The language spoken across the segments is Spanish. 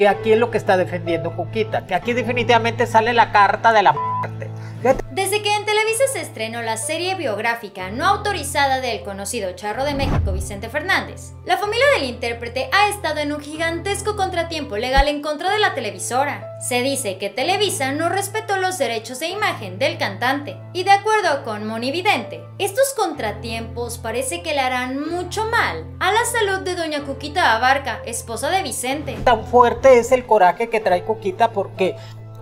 Y aquí es lo que está defendiendo Juquita, que aquí definitivamente sale la carta de la muerte. Desde que en Televisa se estrenó la serie biográfica no autorizada del conocido charro de México Vicente Fernández, la familia del intérprete ha estado en un gigantesco contratiempo legal en contra de la televisora. Se dice que Televisa no respetó los derechos de imagen del cantante, y de acuerdo con Mhoni Vidente, estos contratiempos parece que le harán mucho mal a la salud de doña Cuquita Abarca, esposa de Vicente. Tan fuerte es el coraje que trae Cuquita porque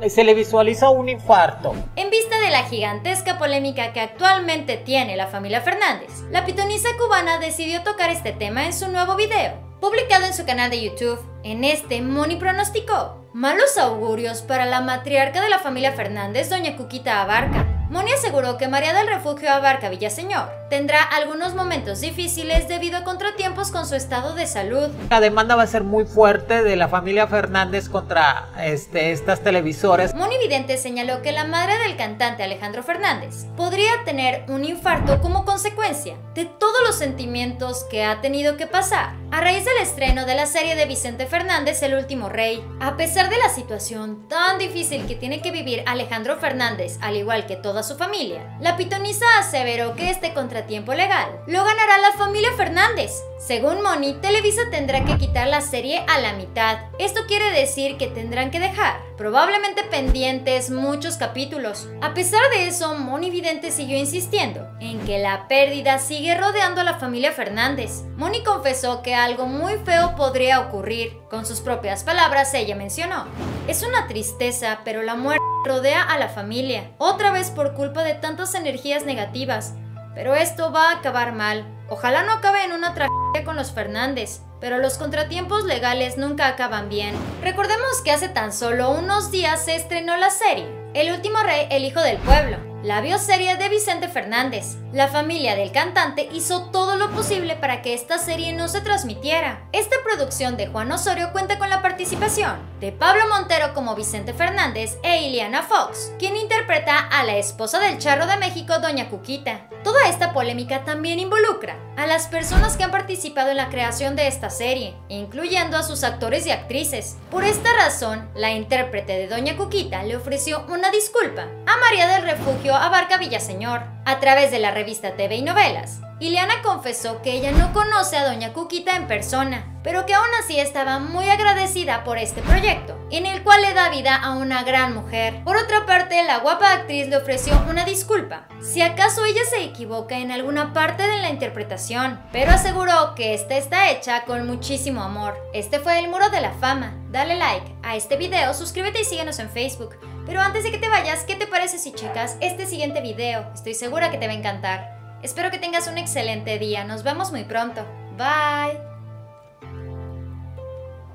se le visualiza un infarto. En vista de la gigantesca polémica que actualmente tiene la familia Fernández, la pitonisa cubana decidió tocar este tema en su nuevo video, publicado en su canal de YouTube. En este, Mhoni pronosticó malos augurios para la matriarca de la familia Fernández, doña Cuquita Abarca. Mhoni aseguró que María del Refugio Abarca Villaseñor tendrá algunos momentos difíciles debido a contratiempos con su estado de salud. La demanda va a ser muy fuerte de la familia Fernández contra estas televisoras. Mhoni Vidente señaló que la madre del cantante Alejandro Fernández podría tener un infarto como consecuencia de todos los sentimientos que ha tenido que pasar a raíz del estreno de la serie de Vicente Fernández, El Último Rey. A pesar de la situación tan difícil que tiene que vivir Alejandro Fernández, al igual que toda su familia, la pitonisa aseveró que este contratiempo legal lo ganará la familia Fernández. Según Mhoni, Televisa tendrá que quitar la serie a la mitad. Esto quiere decir que tendrán que dejar probablemente pendientes muchos capítulos. A pesar de eso, Mhoni Vidente siguió insistiendo en que la pérdida sigue rodeando a la familia Fernández. Mhoni confesó que algo muy feo podría ocurrir. Con sus propias palabras, ella mencionó: "Es una tristeza, pero la muerte rodea a la familia, otra vez por culpa de tantas energías negativas, pero esto va a acabar mal. Ojalá no acabe en una tragedia con los Fernández, pero los contratiempos legales nunca acaban bien". Recordemos que hace tan solo unos días se estrenó la serie El Último Rey, El Hijo del Pueblo, la bioserie de Vicente Fernández. La familia del cantante hizo todo lo posible para que esta serie no se transmitiera. Esta producción de Juan Osorio cuenta con la participación de Pablo Montero como Vicente Fernández e Iliana Fox, quien interpreta a la esposa del charro de México, doña Cuquita. Toda esta polémica también involucra a las personas que han participado en la creación de esta serie, incluyendo a sus actores y actrices. Por esta razón, la intérprete de doña Cuquita le ofreció una disculpa a María del Refugio Abarca Villaseñor. A través de la revista TV y Novelas, Iliana confesó que ella no conoce a doña Cuquita en persona, pero que aún así estaba muy agradecida por este proyecto, en el cual le da vida a una gran mujer. Por otra parte, la guapa actriz le ofreció una disculpa si acaso ella se equivoca en alguna parte de la interpretación, pero aseguró que esta está hecha con muchísimo amor. Este fue El Muro de la Fama. Dale like a este video, suscríbete y síguenos en Facebook. Pero antes de que te vayas, ¿qué te parece si checas este siguiente video? Estoy segura que te va a encantar. Espero que tengas un excelente día. Nos vemos muy pronto. Bye.